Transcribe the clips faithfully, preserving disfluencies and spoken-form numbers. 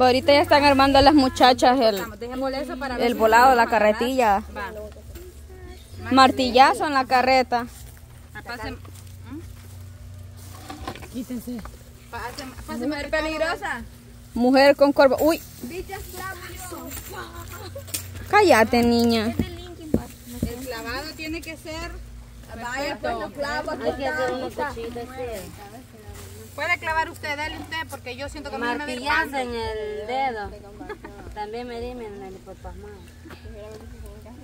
Ahorita ya están armando las muchachas el, el volado, la carretilla. Martillazo en la carreta. Quítense. Mujer peligrosa. Mujer con corva. Uy. Cállate, niña. El clavado tiene que ser. Vaya, pues los clavos. Hay que hacer unos cuchillos. Puede clavar usted, dale usted, porque yo siento que me me Martillazo en el dedo. También me dime en el hipopasmado.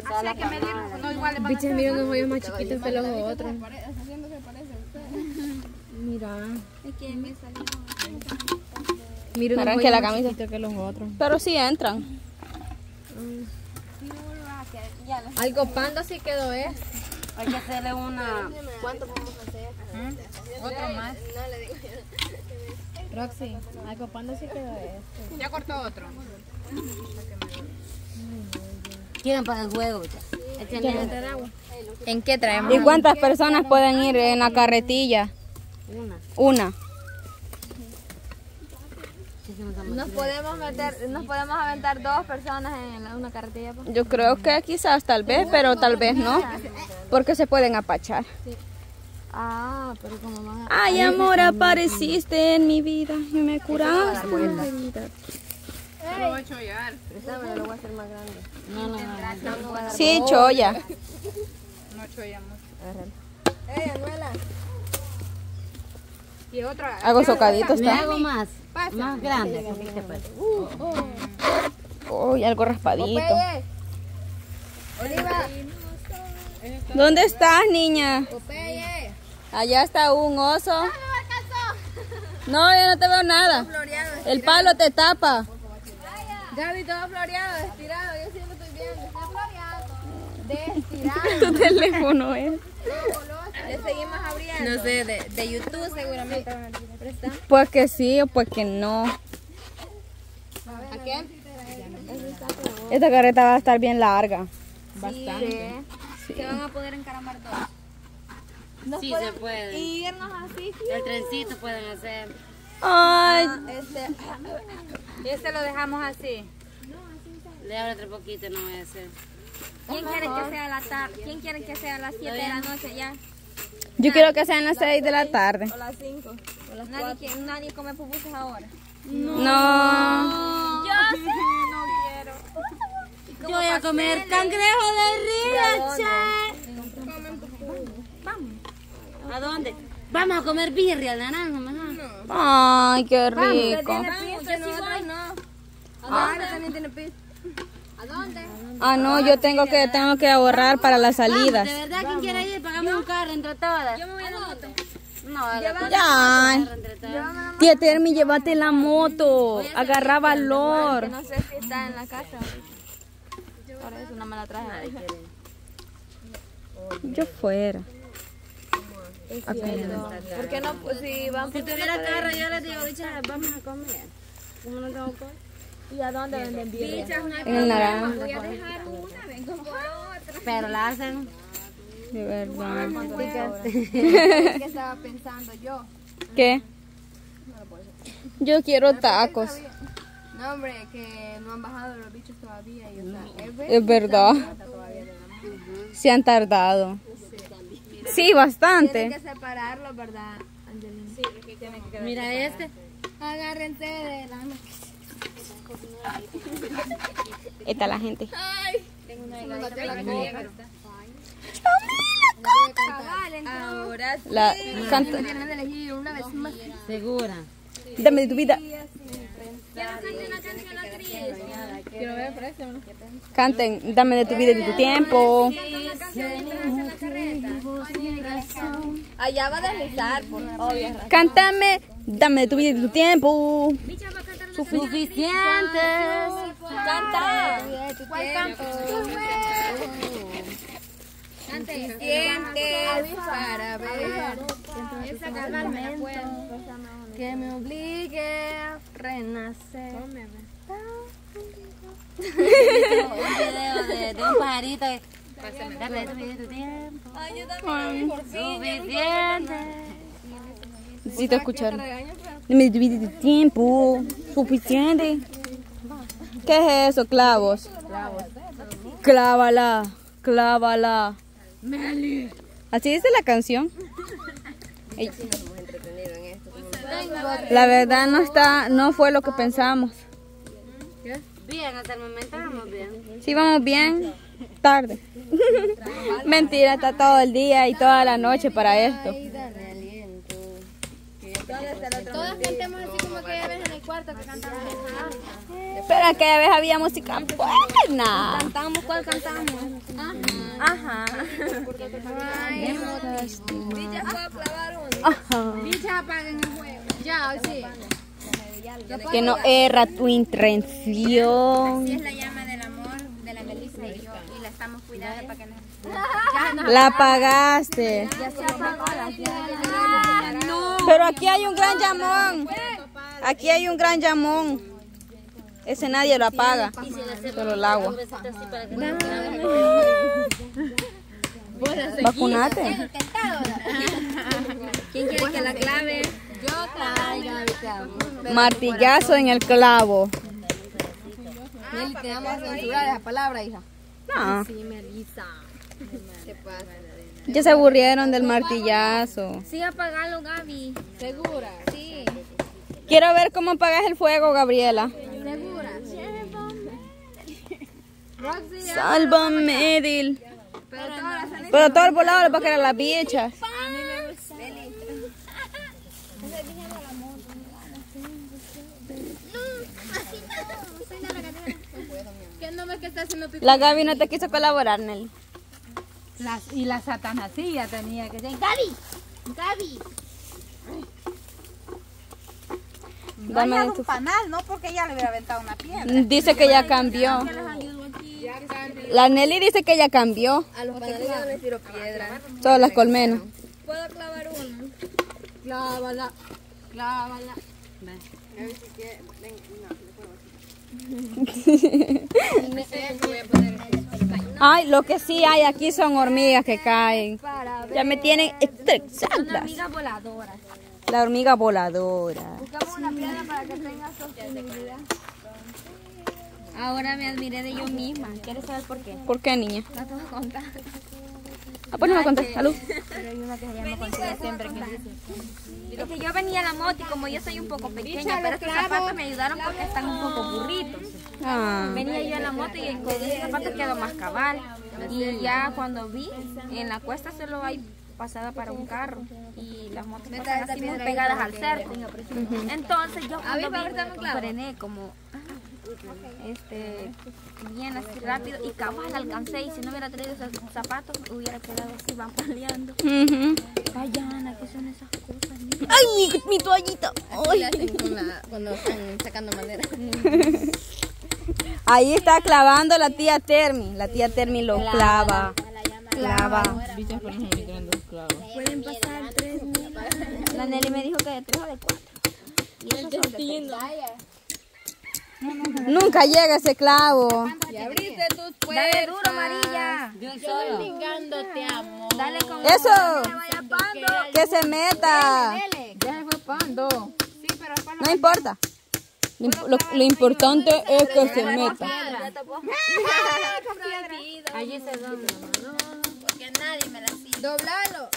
Así hay que medir, no igual le van a hacer. Bichas, miren los hoyos más chiquitos que los otros. Mira. Es que me salió. Miren los hoyos más chiquitos que los otros. Pero sí entran. Algo panda sí quedó esto. Hay que hacerle una... ¿Cuánto vamos a hacer? Otro más. Roxy, algo panda sí quedó esto. Ya cortó otro. Quieren para el juego. ¿En qué traemos? ¿Y cuántas personas pueden ir en la carretilla? Una. Una. Nos podemos meter, nos podemos aventar dos personas en una carretilla. Yo creo que quizás, tal vez, pero tal vez no, porque se pueden apachar. Sí. Ah, pero como van a... Ay, amor, apareciste en mi vida y me curaste la vida. Yo lo voy a chollar. Yo lo voy a hacer más grande. No, no, no. Sí, cholla. No chollamos. Ey, abuela. Y otra. Hago socadito, está. Me hago más. Más grande. Uy, oh, algo raspadito. Oliva. ¿Dónde estás, niña? Allá está un oso. No, yo no te veo nada. El palo te tapa. Gaby, todo floreado, estirado. Yo siempre estoy viendo. Está floreado. Destirado. Tu teléfono es. Le seguimos abriendo. No sé, de, de YouTube seguramente. Pues que sí o pues que no. ¿A qué? Esta carreta va a estar bien larga. Bastante. Sí. Se van a poder encaramar todos. Nos sí, se puede. Y irnos así. El trencito pueden hacer. Ay. No, este, y este lo dejamos así. No, así está. Le abre otro poquito, no voy a hacer. ¿Quién quiere que sea la tarde? ¿Quién quiere que sea a las siete de la noche ya? Yo quiero que sean las seis de la tarde. O las cinco. O las nadie, nadie come pupusas ahora. No. No. Yo sí. No quiero. Yo voy a comer cangrejo de río. Vamos. ¿A dónde? Vamos a comer birria de naranja, mamá. Ay, qué rico. Vamos, yo sí voy. Ahora también tiene pizza. ¿A dónde? Ah, no, yo tengo que tengo que ahorrar para las salidas. Vamos, de verdad, ¿quién quiere ir? Pagamos un carro entre todas. Yo me voy a la moto. No, llévame ya. La tía Termi, llévate la moto. Agarra valor. Que no sé si está en la casa. Por eso no me la traje. Nadie quiere. Yo fuera. ¿Por qué no? Si, vamos, si tuviera carro, yo les digo, bichas, vamos a comer. ¿Cómo no tengo comer? ¿Y a dónde venden bien? En el naranja. Voy a dejar una, vengo por otra. Pero la hacen. De verdad. ¿Qué estaba pensando yo? ¿Qué? Yo quiero tacos. No, hombre, que no han bajado los bichos todavía. Es verdad. Se han tardado. Sí, bastante. Tienen que separarlos, ¿verdad, Angelina? Sí, que tienen que quedar. Mira este. Agárrense de la mano. Está la gente. Ay, tengo una de la ahora la canta. Segura. Dame tu vida. Quiero ver, canten, dame de tu vida y de tu tiempo. Allá va a deslizar, por obvio. Cántame, dame de tu vida y de tu tiempo. Suficientes. Canta. ¿Cuál canto? Suficientes para ver esa calma que me obligue a renacer. Un video de, de un pajarito. Dame tu tiempo. Ay, yo también. Suficientes. Necesito escuchar. No me divide de tiempo suficiente. ¿Qué es eso? Clavos. Clavos. Clávala, clávala. Meli. ¿Así dice la canción? Ey. La verdad no está, no fue lo que pensamos. Bien, hasta el momento vamos bien. Sí, vamos bien. Tarde. Mentira, está todo el día y toda la noche para esto. Todas cantemos así como aquella vez en el cuarto que cantamos. Pero aquella vez había música buena. Cantamos, ¿cuál cantamos? Ajá. Ajá. Dicha puede clavar uno. Dicha apaguen el juego. Ya, sí. Que no erra tu intención. Así es la llama del amor de la Melissa y yo. Y la estamos cuidando para que no... La apagaste. Ya se apagó la llama. No. Pero aquí hay un gran llamón. Aquí hay un gran llamón. Ese nadie lo apaga. Solo el agua. Vacunate. ¿Quién quiere que la clave? Yo traigo. Martillazo en el clavo. Meli, te vamos a censurar esa palabra, hija. No. Sí, Melissa. ¿Qué pasa? Ya se aburrieron del martillazo. Sí, apagalo, Gaby. ¿Segura? Sí. Quiero ver cómo apagas el fuego, Gabriela. ¿Segura? Sálvame, Dil. Pero todo el volado va a quedar las bichas. La Gaby no te quiso colaborar, Nelly. Las, y la satanasilla tenía que ser. ¡Gaby! ¡Gaby! No hay un panal, no porque ella le hubiera aventado una piedra. Dice que ya cambió. La Nelly dice que ya cambió. A los panales no les tiro piedra. Todas las colmenas. ¿Puedo clavar una? Clávala, clávala. A ver si quiere. No, le puedo decir. Ay, lo que sí hay aquí son hormigas que caen. Ya me tienen estresadas. La hormiga voladora. Buscamos una piedra para que tenga sostenibilidad. Ahora me admiré de yo misma. ¿Quieres saber por qué? ¿Por qué, niña? No te voy a contar. Ah, pues no me contaste, salud. Pero hay una que ya me consigue siempre. Es que yo venía a la moto y como yo soy un poco pequeña, pero estos zapatos me ayudaron porque están un poco burritos. Ah. Venía yo a la moto y con esos zapatos quedó más cabal. Y ya cuando vi, en la cuesta solo hay pasada para un carro y las motos están así muy pegadas al cerco. Uh-huh. Entonces yo cuando vi, frené como... Este, bien así rápido y cabal alcancé y si no hubiera traído esos zapatos hubiera quedado así bamboleando. Uh-huh. Dayana, ¿qué son esas cosas? Mira. Ay, mi, mi toallita. Ay. Hacen con la, cuando están sacando madera. Ahí está clavando la tía Termi. La tía Termi lo clava. Clava. Pueden pasar tres mil. La Nelly me dijo que de tres o de cuatro. Y el destino. No, no, no, no. Nunca llega ese clavo. Y abriste tus puertas. Dale duro, Marilla. Yo estoy ligándote, amor. Dale con eso. Eso. Que se meta. Ya fue pando. Sí, pero no, no importa. Lo, lo, lo importante es que se meta. Allí se dobla. Porque nadie me la sigue. Doblalo.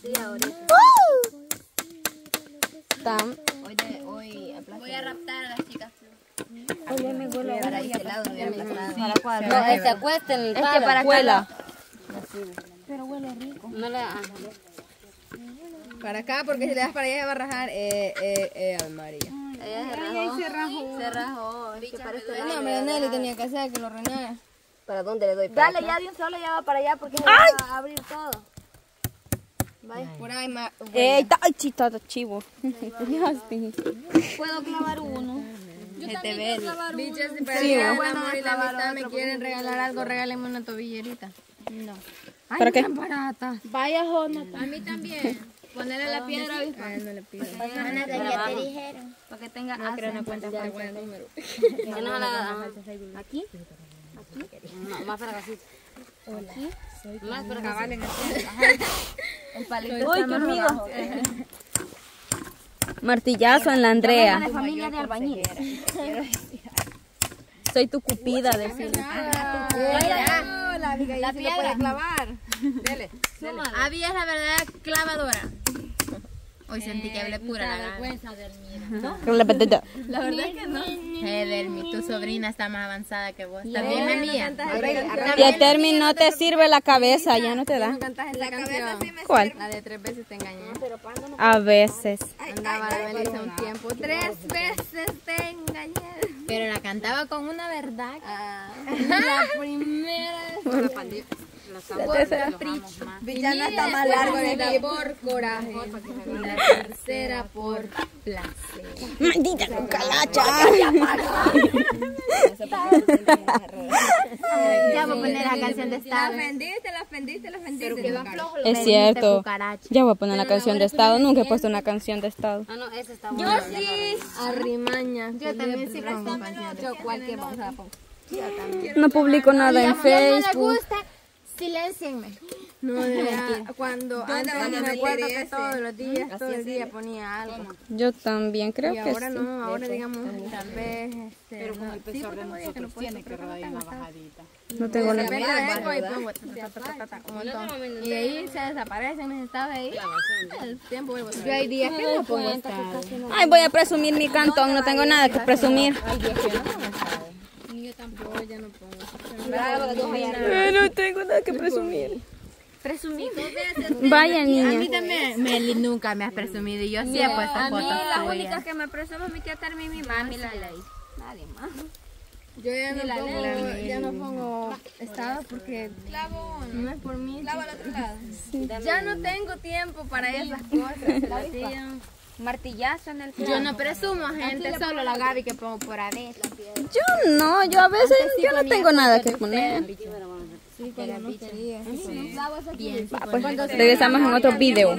Sí, ahorita. Tam. Oye, hoy voy a raptar a las chicas. Oye, me vuelvo a para este lado, para no, que se acuesten. Es que para acá. Pero huele rico. No le hagas. Para acá, porque si le das para allá se va a rajar. Eh, eh, eh, Ave María. Ella se rajó. Se rajó. Es que para este lado. No, me Nelly tenía que hacer que lo renara. ¿Para dónde le doy? Para dale, acá. Ya de un solo ya va para allá porque se va a abrir todo. Vaya. Por ahí, ma. Eh, ay, chita, chivo. Puedo clavar uno. Yo te ven. Bichas, si para sí, el amor y la amistad me quieren regalar algo, regálenme una tobillerita. No. Ay, ¿para qué? Barata. Vaya, Jonathan. A mí también. Ponerle la piedra. Ah, no le pido. Jonathan, ya te dijeron. Para que tenga. No creo una cuenta para el buen número. ¿Aquí? ¿Aquí? Más para acá. Hola. Más para acá, vale. El palito está más abajo. Martillazo en la Andrea. De familia de albañil. Soy tu cupida, decir. Ah, la piedra. La piedra puede clavar. Dele, dele. Abby es la verdadera clavadora. Hoy sentí que hablé pura la vergüenza de Hermina. ¿No? La verdad es que no. Edelmi, tu sobrina está más avanzada que vos. También la mía. Y a Termi no te sirve la cabeza, ya no te da. ¿Cuál? La de tres veces te engañé. A veces. Andaba la Belisa un tiempo. Tres veces te engañé. Pero la cantaba con una verdad. La primera vez. Los tambores, la tercera Villana está más largo de aquí. Por coraje. La tercera por placer. ¡Maldita cucalacha! Ya voy a poner la canción de Estado. La ofendiste, la ofendiste, la ofendiste. Es cierto. Ya voy a poner la canción de Estado. Nunca he puesto una canción de Estado. Ah, no, esa está buena. Yo sí. Arrimaña. Yo también sí pongo canción. Yo cualquier cosa pongo. No publico nada en Facebook. Silencienme. No, de verdad. Cuando antes no me acuerdo que todos los días, todo el día ponía algo. Yo también creo que sí. Y ahora no, ahora digamos, tal vez. Pero con el peso de nosotros tiene que rodar una bajadita. No tengo la menor. Y ahí se desaparecen, en estado de ahí. El tiempo vuelvo. Yo hay días que no puedo estar. Ay, voy a presumir mi cantón, no tengo nada que presumir. Hay días que no puedo estar. Yo tampoco, ya no puedo. Bravo, no tengo nada que presumir. Presumir. Vaya niña. A mí también. Meli nunca me has presumido y yo sí he puesto fotos. A mí las únicas que me presumo es mi tía Termi y mi mami. Nadie más. Yo ya no pongo, ya no pongo estado porque clavo, no es por mí. Clavo al otro lado. Ya no tengo tiempo para esas cosas. Martillazo en el plato. Yo no presumo, gente, solo la Gaby que pongo por a veces. Yo no, yo a veces sí yo no tengo nada que poner. Sí, sí, sí, sí. Regresamos en otro video.